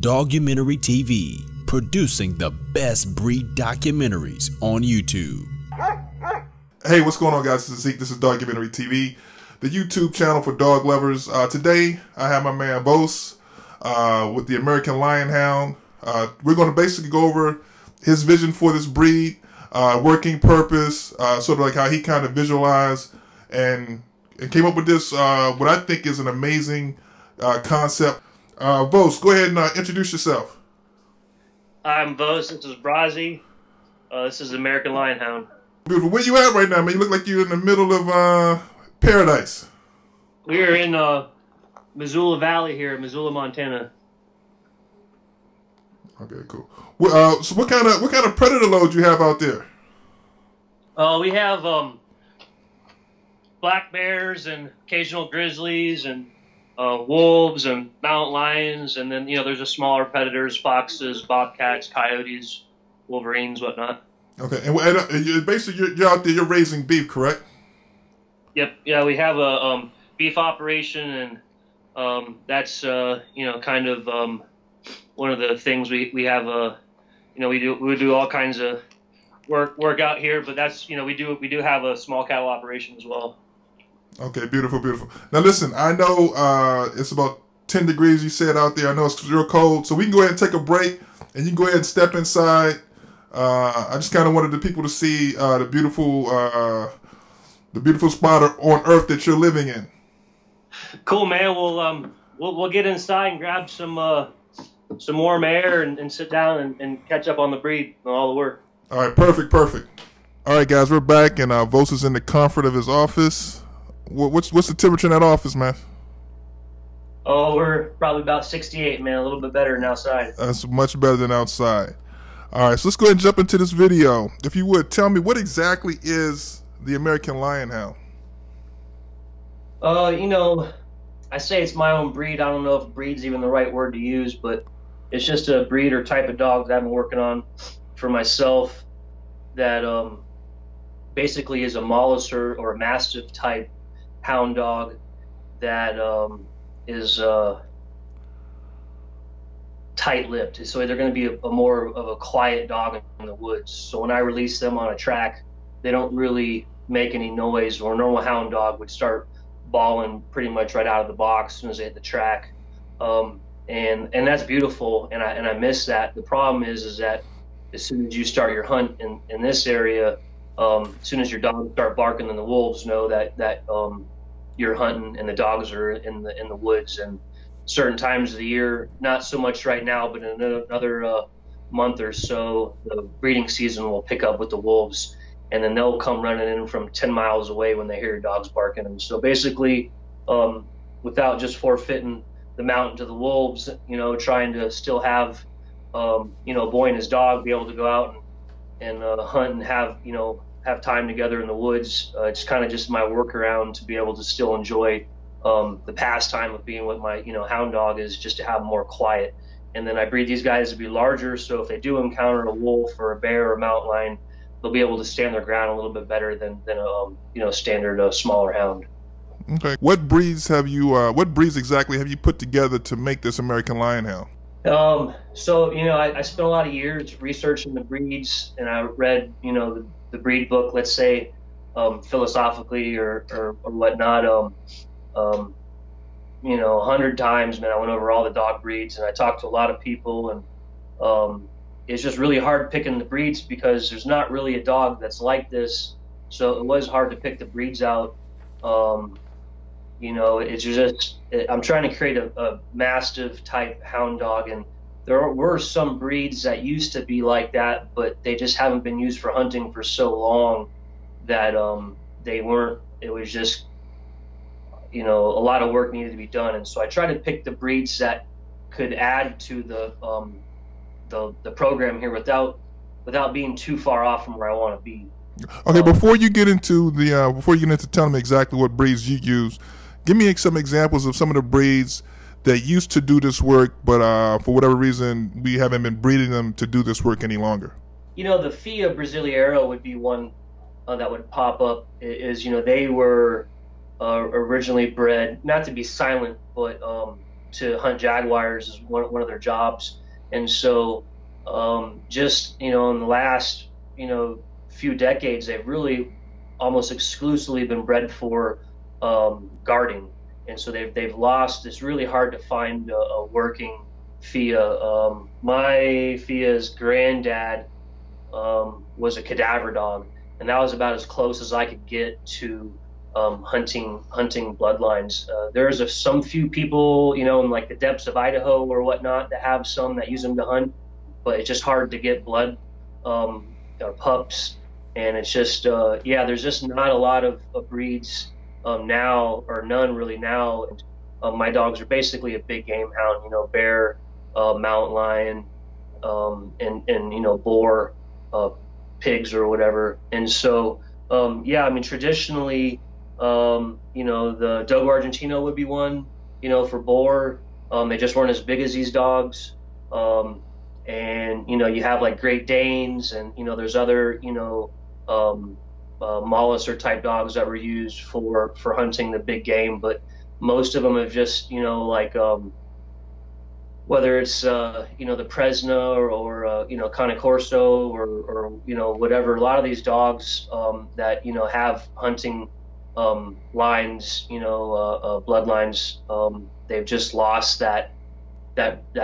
Dogumentary TV, producing the best breed documentaries on YouTube. Hey, what's going on, guys? This is Zeke. This is Dogumentary TV, the YouTube channel for dog lovers. Today, I have my man Bose with the American Lion Hound. We're going to basically go over his vision for this breed, working purpose, sort of like how he kind of visualized and came up with this, what I think is an amazing concept. Bose, go ahead and introduce yourself. I'm Bose. This is Brazzy. This is the American Lion Hound. Beautiful. Where you at right now, man? You look like you're in the middle of paradise. We are in Missoula Valley here, Missoula, Montana. Okay, cool. Well, so what kind of predator load you have out there? We have black bears and occasional grizzlies and wolves and mountain lions, and then there's just smaller predators: foxes, bobcats, coyotes, wolverines, whatnot. Okay, and you're basically you're out there, you're raising beef, correct? Yep. Yeah, we have a beef operation, and that's kind of one of the things we have. We do all kinds of work out here, but that's we do have a small cattle operation as well. Okay, beautiful, beautiful. Now listen, I know it's about 10 degrees you said out there. I know it's real cold, so we can go ahead and take a break, and you can go ahead and step inside. I just kind of wanted the people to see the beautiful spot on Earth that you're living in. Cool, man. We'll get inside and grab some warm air and sit down and catch up on the breed and all the work. All right, perfect, perfect. All right, guys, we're back, and Bose is in the comfort of his office. What's the temperature in that office, man? Oh, we're probably about 68, man. A little bit better than outside. That's much better than outside. All right, so let's go ahead and jump into this video. If you would, tell me, what exactly is the American Lion Hound? I say it's my own breed. I don't know if breed's even the right word to use, but it's just a breed or type of dog that I've been working on for myself that basically is a molliser or a mastiff type hound dog that is tight-lipped. So they're going to be a more of a quiet dog in the woods. So when I release them on a track, they don't really make any noise, or a normal hound dog would start bawling pretty much right out of the box as soon as they hit the track. And that's beautiful, and I miss that. The problem is that as soon as you start your hunt in this area, as soon as your dogs start barking, then the wolves know that you're hunting and the dogs are in the woods. And certain times of the year, not so much right now, but in another month or so, the breeding season will pick up with the wolves, and then they'll come running in from 10 miles away when they hear dogs barking. And so basically, without just forfeiting the mountain to the wolves, trying to still have, a boy and his dog be able to go out and hunt and have, have time together in the woods. It's kind of just my workaround to be able to still enjoy the pastime of being with my hound dog, is just to have more quiet. And then I breed these guys to be larger, so if they do encounter a wolf or a bear or a mountain lion, they'll be able to stand their ground a little bit better than a standard smaller hound. Okay, what breeds have you? What breeds exactly have you put together to make this American Lion Hound? So I spent a lot of years researching the breeds, and I read the breed book, let's say, philosophically or whatnot, 100 times, man. I went over all the dog breeds, and I talked to a lot of people, and it's just really hard picking the breeds because there's not really a dog that's like this. So it was hard to pick the breeds out. It's just, I'm trying to create a mastiff type hound dog, and there were some breeds that used to be like that, but they just haven't been used for hunting for so long that they weren't. It was just, a lot of work needed to be done, and so I tried to pick the breeds that could add to the program here without being too far off from where I want to be. Okay, before you get into telling me exactly what breeds you use, give me some examples of some of the breeds that used to do this work, but for whatever reason, we haven't been breeding them to do this work any longer. The Fila Brasileiro would be one that would pop up. They were originally bred, not to be silent, but to hunt jaguars is one of their jobs. And so just, you know, in the last, few decades, they've really almost exclusively been bred for guarding. And so they've lost, it's really hard to find a working Fila. My Fila's granddad was a cadaver dog, and that was about as close as I could get to hunting bloodlines. There's some few people, in like the depths of Idaho or whatnot, that have some that use them to hunt, but it's just hard to get blood or pups. And it's just, yeah, there's just not a lot of breeds now, or none really now. And, my dogs are basically a big game hound, bear, mountain lion, and boar, pigs or whatever. And so, yeah, I mean, traditionally, the Dogo Argentino would be one, for boar. They just weren't as big as these dogs. And, you have like Great Danes and, there's other, molluser type dogs that were used for hunting the big game. But most of them have just, like, whether it's, the Presna or Cane Corso or, whatever, a lot of these dogs that, have hunting lines, bloodlines, they've just lost that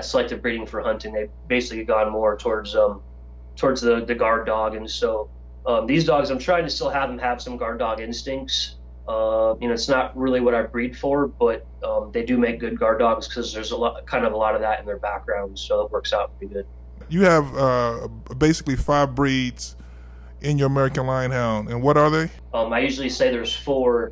selective breeding for hunting. They've basically gone more towards the guard dog. And so these dogs, I'm trying to still have them have some guard dog instincts. It's not really what I breed for, but they do make good guard dogs because there's a lot of that in their background, so it works out pretty good. You have basically 5 breeds in your American Lion Hound, and what are they? I usually say there's 4.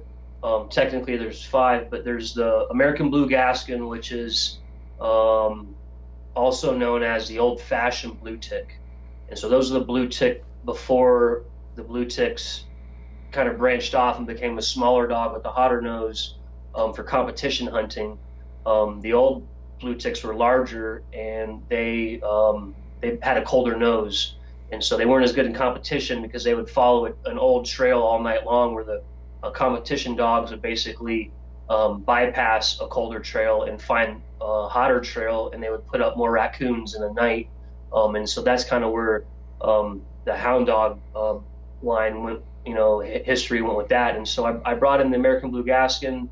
Technically, there's 5, but there's the American Blue Gascon, which is also known as the old-fashioned blue tick, and so those are the blue tick before the blue ticks kind of branched off and became a smaller dog with a hotter nose for competition hunting. The old blue ticks were larger and they had a colder nose, and so they weren't as good in competition because they would follow an old trail all night long, where the competition dogs would basically bypass a colder trail and find a hotter trail, and they would put up more raccoons in the night. And so that's kind of where the hound dog line went, history went with that. And so I brought in the American Blue Gascon,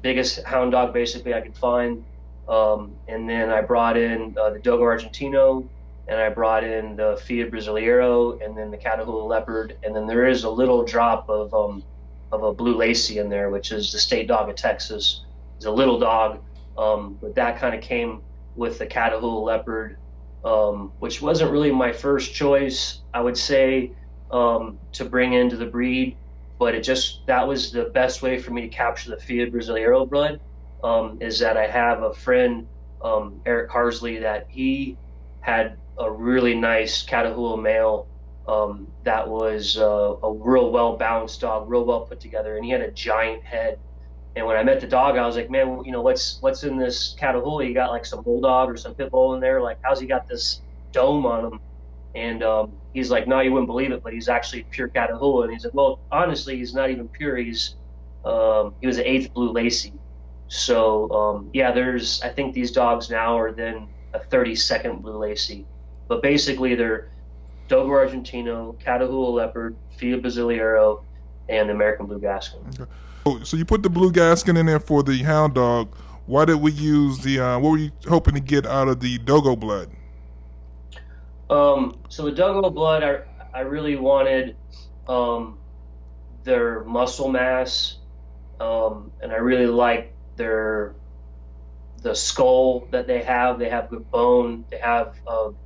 biggest hound dog basically I could find. And then I brought in the Dogo Argentino, and I brought in the Fila Brasileiro, and then the Catahoula leopard. And then there is a little drop of a Blue Lacy in there, which is the state dog of Texas. It's a little dog, but that kind of came with the Catahoula leopard, which wasn't really my first choice, I would say, to bring into the breed, but that was the best way for me to capture the Fila Brasileiro blood, is that I have a friend, Eric Harsley, that he had a really nice Catahoula male that was a real well-balanced dog, real well put together, and he had a giant head. And when I met the dog, I was like, man, what's in this Catahoula? You got like some bulldog or some pit bull in there, like how's he got this dome on him? And he's like, no, you wouldn't believe it, but he's actually pure Catahoula. And he's like, well, honestly, he's not even pure. He's he was an 8th Blue Lacy. So yeah, there's, I think these dogs now are then a 32nd Blue Lacy, but basically they're Dogo Argentino, Catahoula leopard, Fila Brasileiro, and American Blue Gascon. Okay. So you put the Blue Gascon in there for the hound dog. Why did we use the? What were you hoping to get out of the Dogo blood? So the Dogo blood, I really wanted their muscle mass, and I really like the skull that they have. They have good bone. They have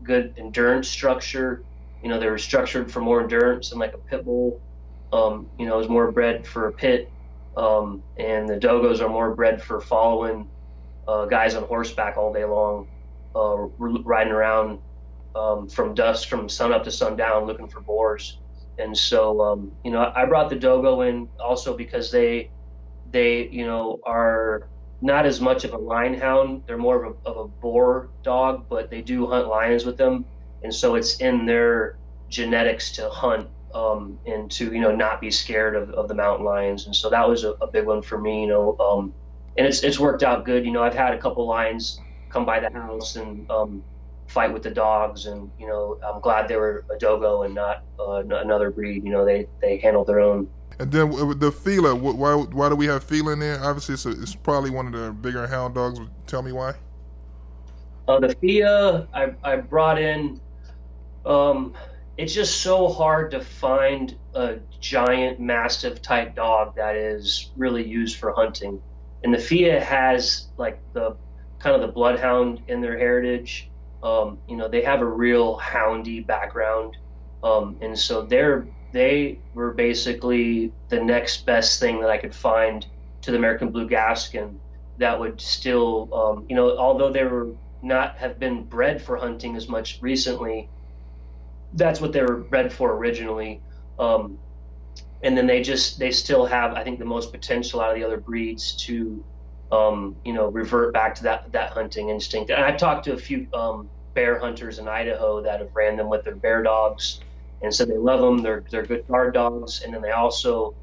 good endurance structure. They were structured for more endurance than like a pit bull. It was more bred for a pit, and the Dogos are more bred for following guys on horseback all day long, riding around from sun up to sundown looking for boars. And so, I brought the Dogo in also because they are not as much of a lion hound. They're more of a boar dog, but they do hunt lions with them. And so it's in their genetics to hunt and to not be scared of the mountain lions. And so that was a big one for me, and it's worked out good. You know, I've had a couple lions come by the house and fight with the dogs, and you know, I'm glad they were a dogo and not another breed. You know, they handled their own. And then the Fila, why do we have Fila in there? Obviously, it's probably one of the bigger hound dogs. Tell me why. The Fila I brought in. It's just so hard to find a giant mastiff type dog that is really used for hunting. And the Fila has like the kind of the bloodhound in their heritage. You know, they have a real houndy background. And so they were basically the next best thing that I could find to the American Blue Gascon that would still, you know, although they were not have been bred for hunting as much recently, that's what they were bred for originally. And then they still have, I think, the most potential out of the other breeds to, you know, revert back to that hunting instinct. And I've talked to a few bear hunters in Idaho that have ran them with their bear dogs. And so they love them. They're good guard dogs. And then they also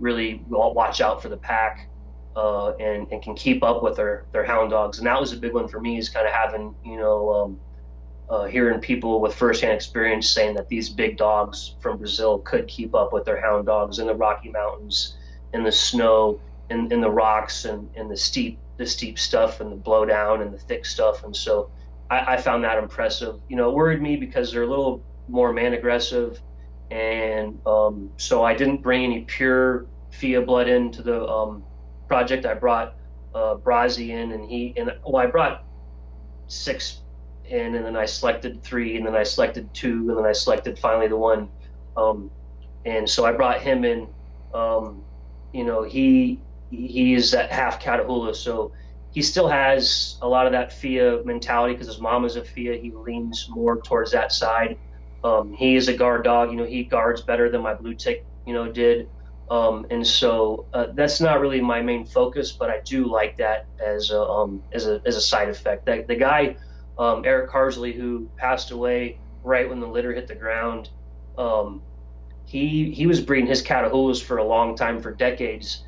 really watch out for the pack and can keep up with their hound dogs. And that was a big one for me, is kind of having, you know, hearing people with firsthand experience saying that these big dogs from Brazil could keep up with their hound dogs in the Rocky Mountains, in the snow, in the rocks, and in the steep stuff, and the blowdown, and the thick stuff. And so I found that impressive. You know, it worried me because they're a little more man aggressive, and so I didn't bring any pure Fila blood into the project. I brought Brazzi in, and I brought six in, and then I selected three, and then I selected two, and then I selected finally the one. And so I brought him in. You know, he is that half Catahoula, so he still has a lot of that Fila mentality because his mom is a Fila. He leans more towards that side. He is a guard dog. You know, he guards better than my blue tick, you know, did. And so that's not really my main focus, but I do like that as a side effect. The guy, Eric Harsley, who passed away right when the litter hit the ground, he was breeding his Catahoulas for a long time, for decades,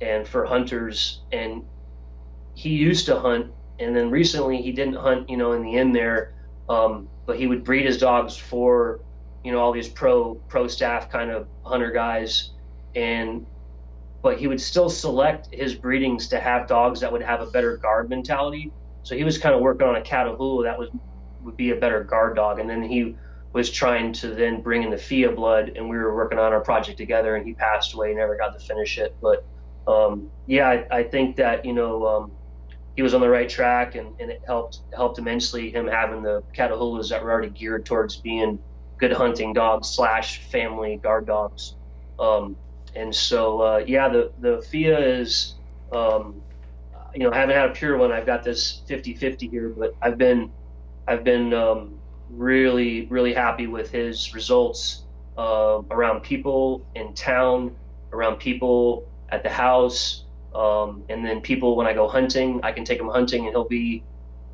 and for hunters. And he used to hunt, and then recently he didn't hunt, you know, in the end there. But he would breed his dogs for, you know, all these pro staff kind of hunter guys, but he would still select his breedings to have dogs that would have a better guard mentality. So he was kind of working on a Catahoula that would be a better guard dog, and then he was trying to then bring in the Fila blood, and we were working on our project together, and he passed away, never got to finish it. But yeah, I think that, you know, he was on the right track, and it helped immensely, him having the Catahoulas that were already geared towards being good hunting dogs / family guard dogs. And so yeah, the Fila is, you know, I haven't had a pure one. I've got this 50-50 here, but I've been really happy with his results around people in town, around people at the house, and then people when I go hunting. I can take him hunting, and he'll be,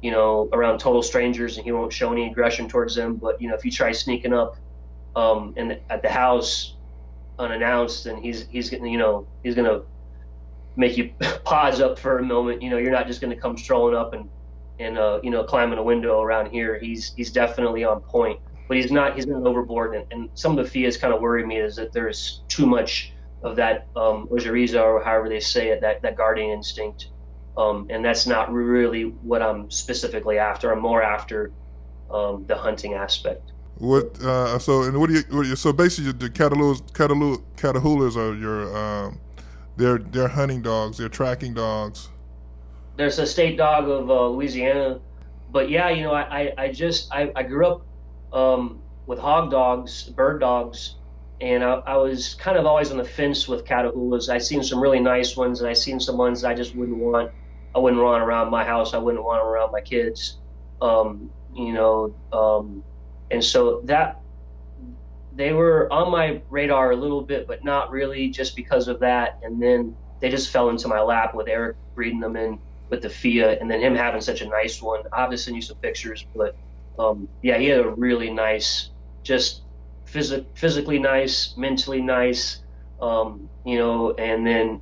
you know, around total strangers, and he won't show any aggression towards them. But you know, if you try sneaking up at the house unannounced, then he's getting, you know, he's gonna make you pause up for a moment. You know, you're not just going to come strolling up and you know, climbing a window around here. He's definitely on point, but he's not overboard. And some of the Filas kind of worry me, is that there's too much of that ojeriza, or however they say it, that guardian instinct. And that's not really what I'm specifically after. I'm more after the hunting aspect. So basically the Catahoulas are your, They're hunting dogs. They're tracking dogs. There's a state dog of Louisiana, but yeah, you know, I grew up with hog dogs, bird dogs, and I was kind of always on the fence with Catahoulas. I seen some really nice ones, and I seen some ones that I just wouldn't want. I wouldn't want around my house. I wouldn't want around my kids. You know, and so that they were on my radar a little bit, but not really, just because of that. And then they just fell into my lap with Eric breeding them in with the Fila, and then him having such a nice one. I'll just send you some pictures, but yeah, he had a really nice, just physically nice, mentally nice, you know, and then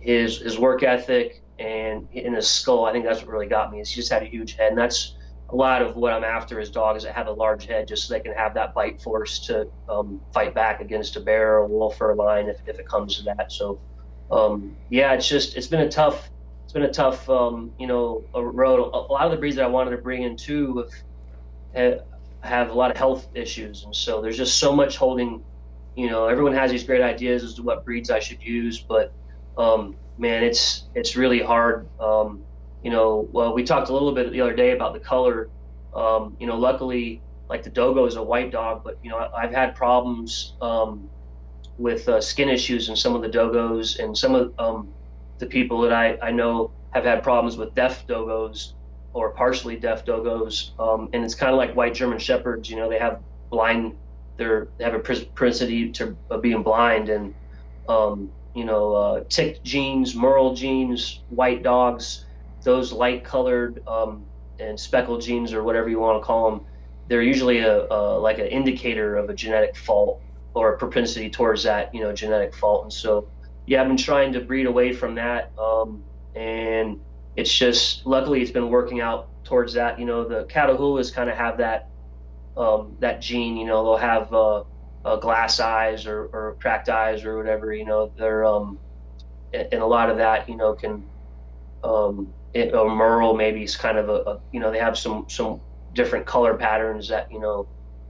his work ethic and in his skull. I think that's what really got me, is he just had a huge head, and that's a lot of what I'm after is dogs that have a large head, just so they can have that bite force to fight back against a bear or a wolf or a lion if it comes to that. So yeah, it's been a tough road. A lot of the breeds that I wanted to bring in too have a lot of health issues, and so there's just so much holding. Everyone has these great ideas as to what breeds I should use, but man, it's really hard. Well, we talked a little bit the other day about the color. Luckily, like the Dogo is a white dog, but I've had problems with skin issues in some of the Dogos, and some of the people that I know have had problems with deaf Dogos or partially deaf Dogos, and it's kind of like white German Shepherds. They have a propensity to being blind, and tick genes, Merle genes, white dogs, those light-colored and speckled genes, or whatever you want to call them, they're usually like an indicator of a genetic fault or a propensity towards that genetic fault. And so, yeah, I've been trying to breed away from that, and it's just luckily it's been working out towards that. The Catahoulas kind of have that that gene. They'll have glass eyes or cracked eyes or whatever. They're and a lot of that can or Merle maybe is kind of a they have some different color patterns that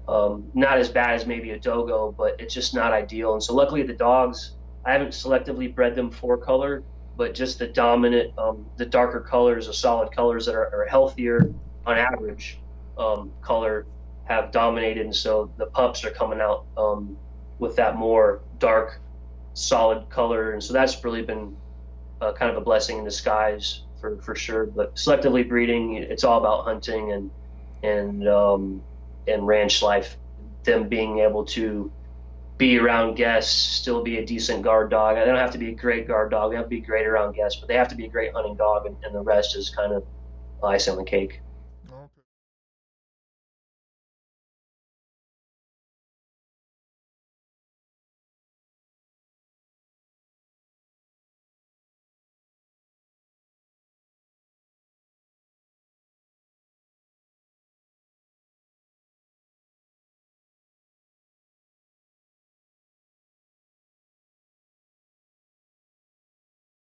not as bad as maybe a Dogo, but it's just not ideal. And so luckily the dogs, I haven't selectively bred them for color, but just the dominant the darker colors, the solid colors that are healthier on average color have dominated, and so the pups are coming out with that more dark solid color, and so that's really been kind of a blessing in disguise for sure. But selectively breeding, it's all about hunting and ranch life, them being able to be around guests, still be a decent guard dog. They don't have to be a great guard dog, they have to be great around guests, but they have to be a great hunting dog, and the rest is kind of icing on the cake.